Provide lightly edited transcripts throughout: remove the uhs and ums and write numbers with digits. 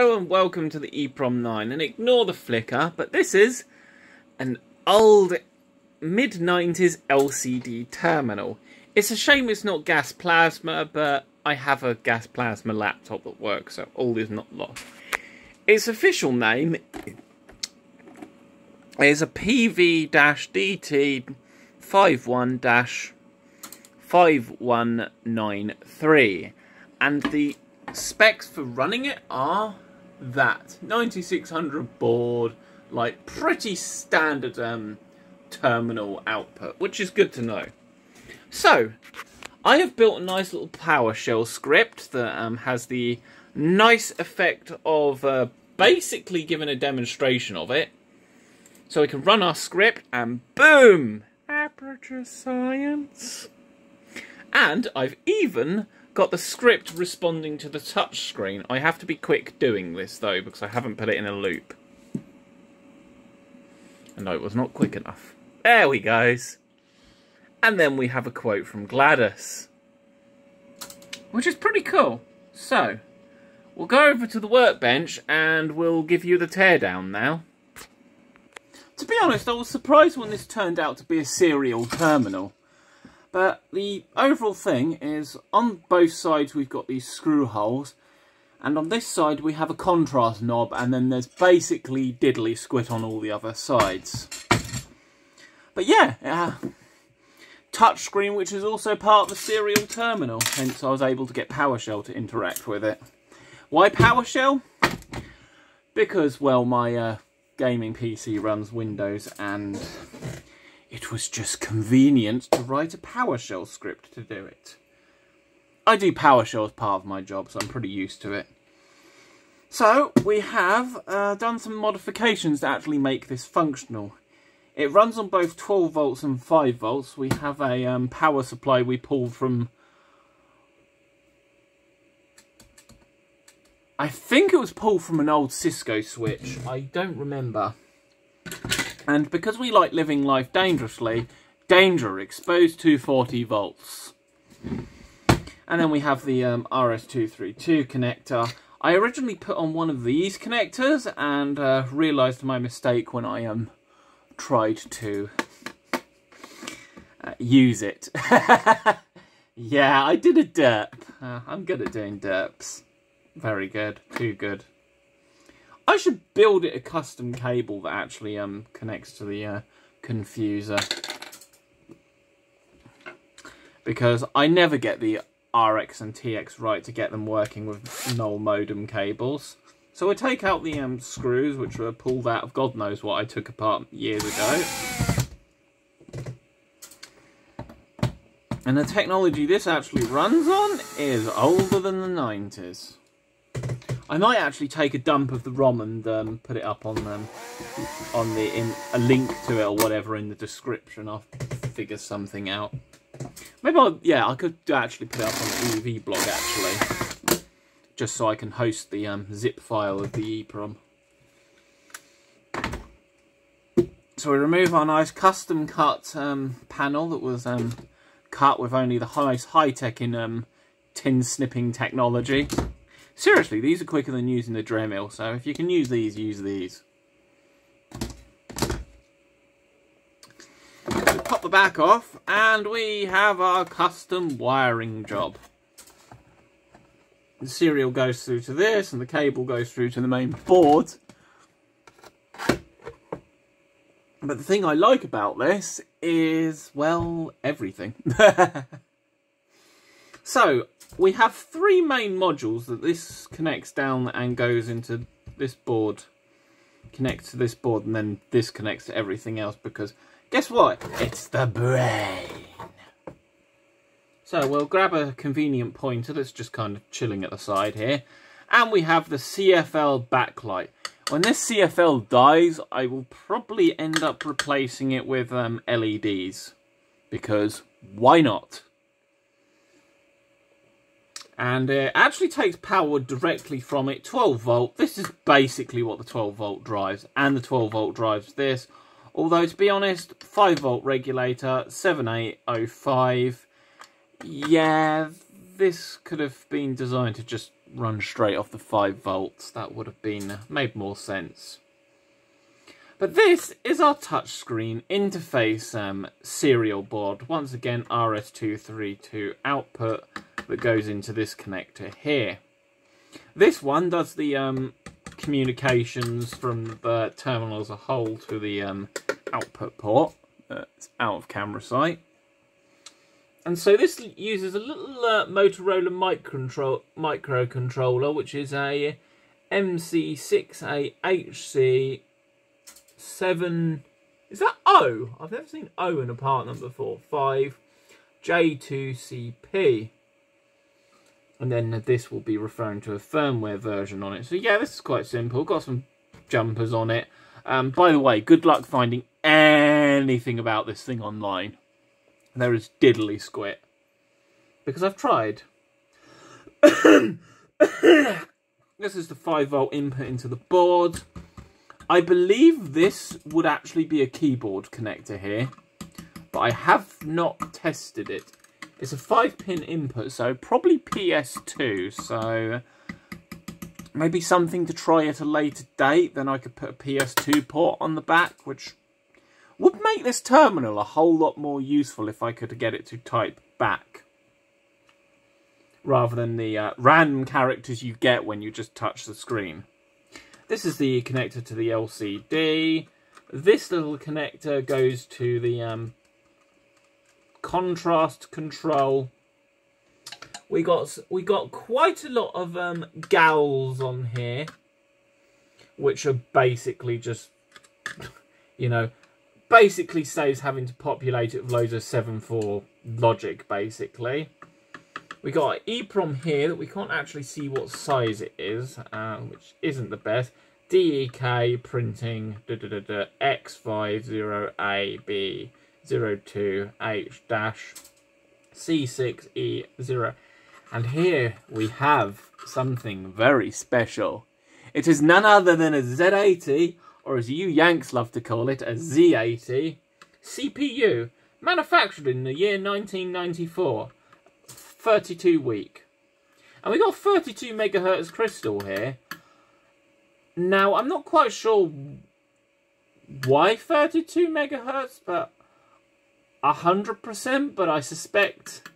Hello and welcome to the EEPROM 9, and ignore the flicker, but this is an old mid-90s LCD terminal. It's a shame it's not gas plasma, but I have a gas plasma laptop that works, so all is not lost. Its official name is a PV-DT51-5193, and the specs for running it are that 9600 board, like pretty standard terminal output, which is good to know. So I have built a nice little PowerShell script that has the nice effect of basically giving a demonstration of it, so we can run our script and boom, Aperture Science. And I've even got the script responding to the touch screen. I have to be quick doing this though, because I haven't put it in a loop. And no, it was not quick enough. There we go. And then we have a quote from Gladys, which is pretty cool. So we'll go over to the workbench and we'll give you the teardown now. To be honest, I was surprised when this turned out to be a serial terminal. But the overall thing is, on both sides we've got these screw holes, and on this side we have a contrast knob, and then there's basically diddly squit on all the other sides. But yeah, touchscreen, which is also part of the serial terminal, hence I was able to get PowerShell to interact with it. Why PowerShell? Because, well, my gaming PC runs Windows, and it was just convenient to write a PowerShell script to do it. I do PowerShell as part of my job, so I'm pretty used to it. So we have done some modifications to actually make this functional. It runs on both 12 volts and 5 volts. We have a power supply we pulled from, I think it was pulled from an old Cisco switch. I don't remember. And because we like living life dangerously, danger exposed to 40 volts. And then we have the RS-232 connector. I originally put on one of these connectors and realised my mistake when I tried to use it. Yeah, I did a derp. I'm good at doing derps. Very good. Too good. I should build it a custom cable that actually connects to the confuser, because I never get the RX and TX right to get them working with null modem cables. So I take out the screws, which were pulled out of God knows what I took apart years ago. And the technology this actually runs on is older than the 90s. I might actually take a dump of the ROM and put it up on the a link to it or whatever in the description. I'll figure something out. Maybe I could actually put it up on the EEVblog actually, just so I can host the zip file of the EEPROM. So we remove our nice custom cut panel that was cut with only the most high tech in tin snipping technology. Seriously, these are quicker than using the Dremel, so if you can use these, use these. So pop the back off, and we have our custom wiring job. The serial goes through to this, and the cable goes through to the main board. But the thing I like about this is, well, everything. So we have three main modules that this connects down and goes into this board, connects to this board, and then this connects to everything else, because guess what? It's the brain. So we'll grab a convenient pointer that's just kind of chilling at the side here, and we have the CFL backlight. When this CFL dies, I will probably end up replacing it with LEDs, because why not? And it actually takes power directly from it, 12 volt. This is basically what the 12 volt drives, and the 12 volt drives this. Although, to be honest, 5 volt regulator, 7805. Yeah, this could have been designed to just run straight off the 5 volts. That would have been made more sense. But this is our touchscreen interface serial board. Once again, RS-232 output that goes into this connector here. This one does the communications from the terminal as a whole to the output port. It's out of camera sight. And so this uses a little Motorola microcontroller, which is a MC6AHC7. Is that O? I've never seen O in a part number before. 5J2CP. And then this will be referring to a firmware version on it. So yeah, this is quite simple. Got some jumpers on it. By the way, good luck finding anything about this thing online. There is diddly squat, because I've tried. This is the 5 volt input into the board. I believe this would actually be a keyboard connector here, but I have not tested it. It's a 5-pin input, so probably PS2, so maybe something to try at a later date. Then I could put a PS2 port on the back, which would make this terminal a whole lot more useful if I could get it to type back, rather than the random characters you get when you just touch the screen. This is the connector to the LCD. This little connector goes to the contrast control. We got quite a lot of gals on here, which are basically just, you know, basically saves having to populate it with loads of 7.4 logic, basically. We got an EEPROM here that we can't actually see what size it is, which isn't the best. DEK printing X50AB02H-C6E0. And here we have something very special. It is none other than a Z80, or as you Yanks love to call it, a Z80 CPU, manufactured in the year 1994, 32 week. And we got 32 megahertz crystal here. Now, I'm not quite sure why 32 megahertz, but 100%, but I suspect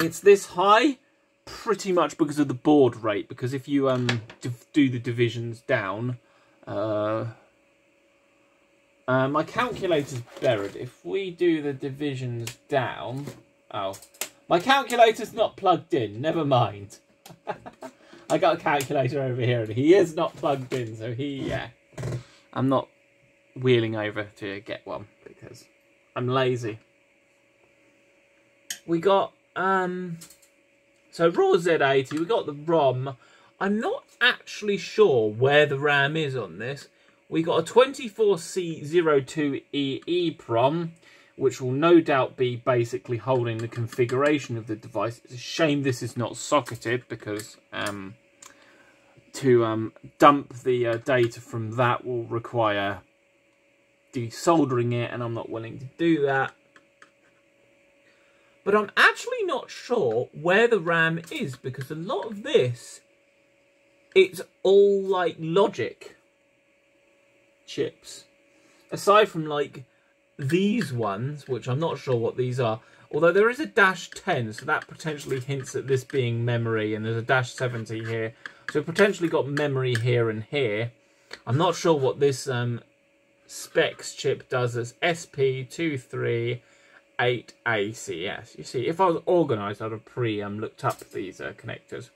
it's this high pretty much because of the board rate, because if you do the divisions down, my calculator's buried. If we do the divisions down, oh, my calculator's not plugged in, never mind. I got a calculator over here and he is not plugged in, so yeah. I'm not wheeling over to get one because I'm lazy. We got, so raw Z80, we got the ROM. I'm not actually sure where the RAM is on this. We got a 24C02E EEPROM, which will no doubt be basically holding the configuration of the device. It's a shame this is not socketed, because to dump the data from that will require desoldering it, and I'm not willing to do that. But I'm actually not sure where the RAM is, because a lot of this, it's all like logic chips. Aside from like these ones, which I'm not sure what these are. Although there is a dash 10, so that potentially hints at this being memory, and there's a dash 70 here. So we've potentially got memory here and here. I'm not sure what this specs chip does. It's SP238 ACS. You see, if I was organised, I'd have looked up these connectors.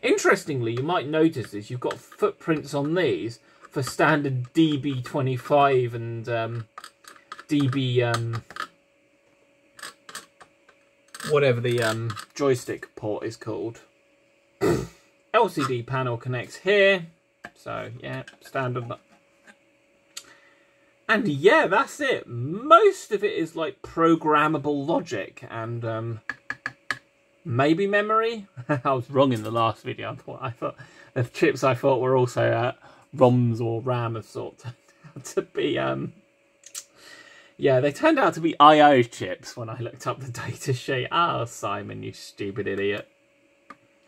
Interestingly, you might notice is you've got footprints on these for standard DB25 and whatever the joystick port is called. LCD panel connects here, so yeah, standard. And yeah, that's it. Most of it is like programmable logic and maybe memory. I was wrong in the last video. I thought the chips I thought were also ROMs or RAM of sort turned out to be yeah, they turned out to be IO chips when I looked up the data sheet. Ah, Simon, you stupid idiot.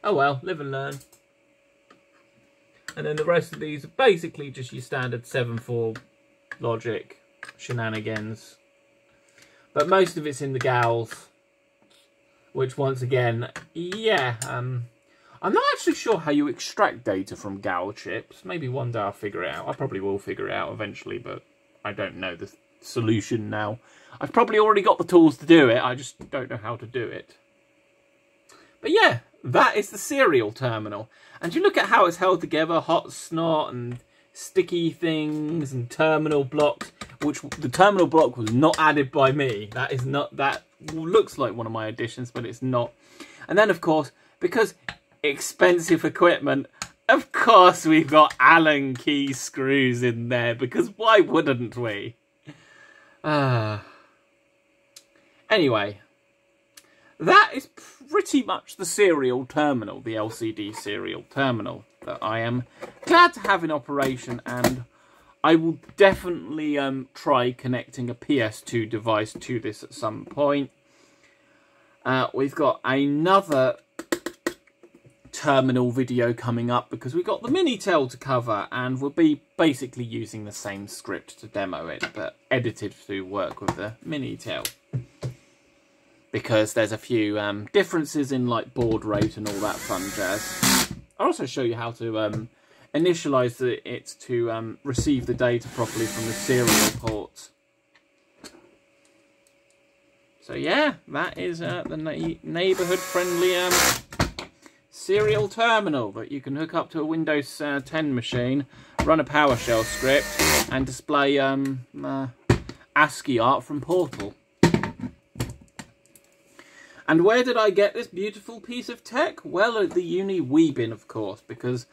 oh well, live and learn. And then the rest of these are basically just your standard 7.4 logic shenanigans. But most of it's in the GALs, which once again, yeah, I'm not actually sure how you extract data from GAL chips. Maybe one day I'll figure it out. I probably will figure it out eventually, but I don't know the solution now. I've probably already got the tools to do it. I just don't know how to do it. But yeah, that is the serial terminal. And you look at how it's held together, hot snot and sticky things and terminal blocks, which the terminal block was not added by me. That is not, that looks like one of my additions, but it's not. And then of course, because expensive equipment, of course we've got Allen key screws in there, because why wouldn't we? Anyway, that is pretty much the serial terminal, the LCD serial terminal, that I am glad to have in operation, and I will definitely try connecting a PS2 device to this at some point. We've got another terminal video coming up because we've got the Minitel to cover, and we'll be basically using the same script to demo it, but edited to work with the Minitel. Because there's a few differences in like baud rate and all that fun jazz. I'll also show you how to initialise it to receive the data properly from the serial port. So yeah, that is the neighbourhood-friendly serial terminal that you can hook up to a Windows 10 machine, run a PowerShell script, and display ASCII art from Portal. And where did I get this beautiful piece of tech? Well, at the uni wee bin, of course, because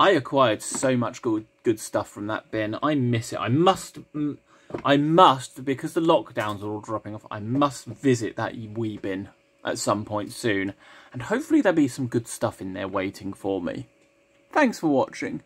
I acquired so much good stuff from that bin. I miss it. I must, because the lockdowns are all dropping off, I must visit that wee bin at some point soon. And hopefully there'll be some good stuff in there waiting for me. Thanks for watching.